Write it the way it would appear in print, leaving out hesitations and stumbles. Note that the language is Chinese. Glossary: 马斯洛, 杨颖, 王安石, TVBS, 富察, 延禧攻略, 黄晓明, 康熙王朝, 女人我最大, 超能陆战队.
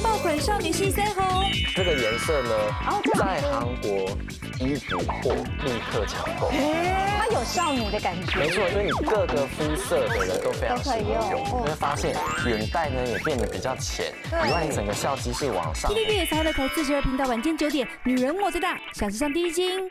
爆款少女系腮红，这个颜色呢，在韩国衣服或立刻抢购，它有少女的感觉。没错，因为你各个肤色的人都非常适合用，你会发现眼袋呢也变得比较浅，以外整个笑肌是往上。TVBS 欢乐台42频道晚间9点，女人我最大，想时尚第一金。